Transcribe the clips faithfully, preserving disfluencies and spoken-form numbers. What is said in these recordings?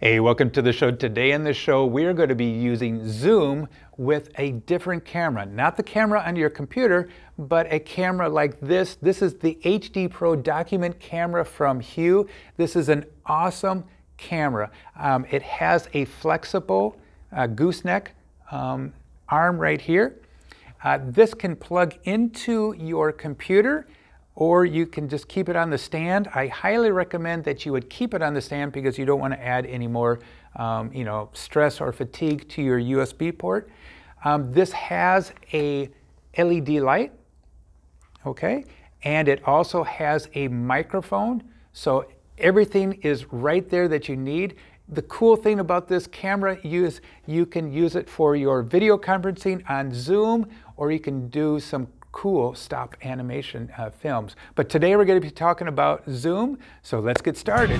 Hey, welcome to the show. Today in the show, we are going to be using Zoom with a different camera. Not the camera on your computer, but a camera like this. This is the H D Pro document camera from Hue. This is an awesome camera. Um, it has a flexible uh, gooseneck um, arm right here. Uh, this can plug into your computer, or you can just keep it on the stand. I highly recommend that you would keep it on the stand because you don't want to add any more um, you know, stress or fatigue to your U S B port. Um, this has a L E D light, okay? And it also has a microphone. So everything is right there that you need. The cool thing about this camera is you can use it for your video conferencing on Zoom, or you can do some cool stop animation uh, films. But today we're going to be talking about Zoom, so let's get started.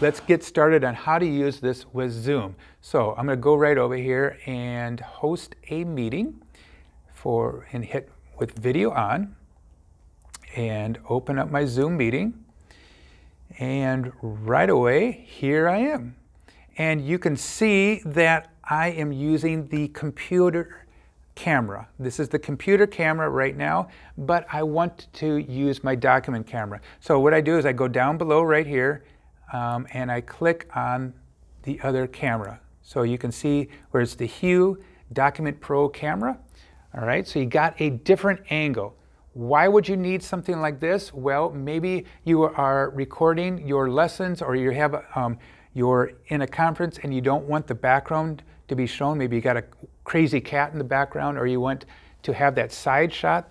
Let's get started on how to use this with Zoom. So I'm going to go right over here and host a meeting for and hit with video on and open up my Zoom meeting. And right away, here I am. And you can see that I am using the computer camera. This is the computer camera right now, but I want to use my document camera. So what I do is I go down below right here um, and I click on the other camera. So you can see where it's the Hue Document Pro camera. All right, so you got a different angle. Why would you need something like this? Well, maybe you are recording your lessons, or you have um, you're in a conference and you don't want the background to be shown. Maybe you got a crazy cat in the background, or you want to have that side shot.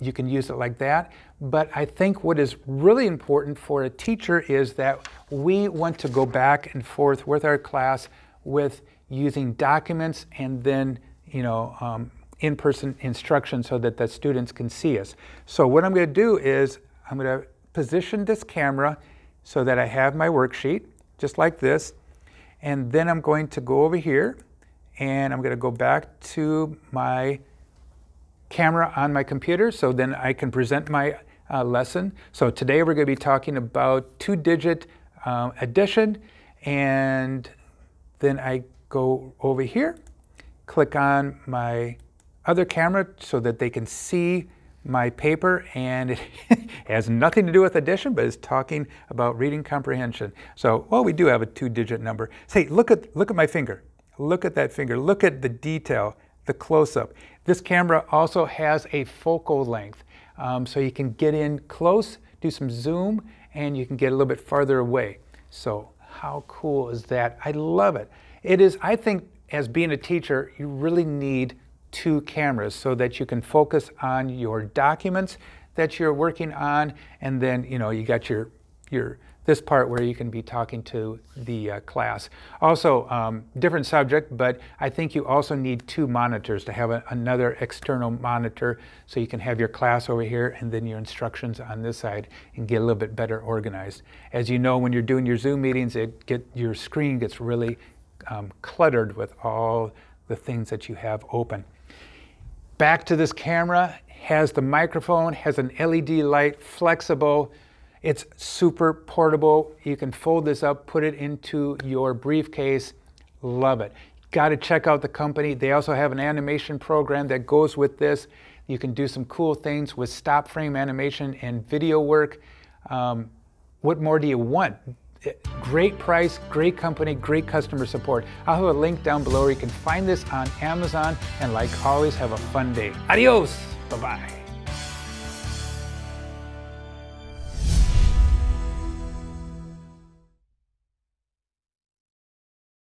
You can use it like that. But I think what is really important for a teacher is that we want to go back and forth with our class with using documents and then, you know, um, in-person instruction so that the students can see us. So what I'm going to do is I'm going to position this camera so that I have my worksheet, just like this, and then I'm going to go over here and I'm going to go back to my camera on my computer so then I can present my uh, lesson. So today we're going to be talking about two-digit uh, addition, and then I go over here, click on my other camera so that they can see my paper, and it has nothing to do with addition, but it's talking about reading comprehension. So, well, we do have a two-digit number. Say, look at look at my finger. Look at that finger. Look at the detail, the close-up. This camera also has a focal length, um, so you can get in close, do some zoom, and you can get a little bit farther away. So, how cool is that? I love it. It is. I think, as being a teacher, you really need two cameras so that you can focus on your documents that you're working on, and then you know you got your your this part where you can be talking to the uh, class. Also, um, different subject, but I think you also need two monitors to have a, another external monitor so you can have your class over here and then your instructions on this side and get a little bit better organized. As you know, when you're doing your Zoom meetings, it get your screen gets really um, cluttered with all the things that you have open. Back to this camera, has the microphone, has an L E D light, flexible. It's super portable. You can fold this up, put it into your briefcase. Love it. Got to check out the company. They also have an animation program that goes with this. You can do some cool things with stop frame animation and video work. Um, what more do you want? Great price, great company, great customer support. I'll have a link down below where you can find this on Amazon, and like always, have a fun day. Adios, bye-bye.